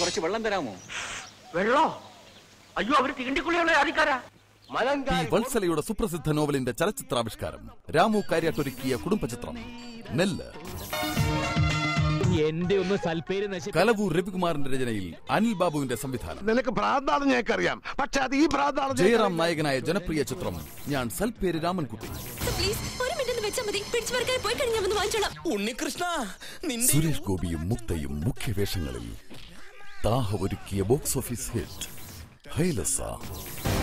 കുറച്ച് വെള്ളം തരാമോ? വെള്ളോ? അയ്യോ, അവർ തീണ്ടിക്കുള്ളിയുള്ള അധികാരാ. വത്സലയുടെ സുപ്രസിദ്ധ നോവലിന്റെ ചലച്ചിത്രാവിഷ്കാരം രാമു കാര്യാട്ടൊരുക്കിയ കുടുംബചിത്രം നെല്ല്. കലവൂർ രവികുമാറിന്റെ രചനയിൽ അനിൽ ബാബുവിന്റെ സംവിധാനം. ജയറാം നായകനായ ജനപ്രിയ ചിത്രം ഞാൻ സൽപ്പേര് രാമൻകുട്ടി. സുരേഷ് ഗോപിയും മുക്തയും മുഖ്യവേഷങ്ങളിൽ. താഹ ഒരുക്കിയ ബോക്സ് ഓഫീസ് ഹിറ്റ് ഹൈലസ.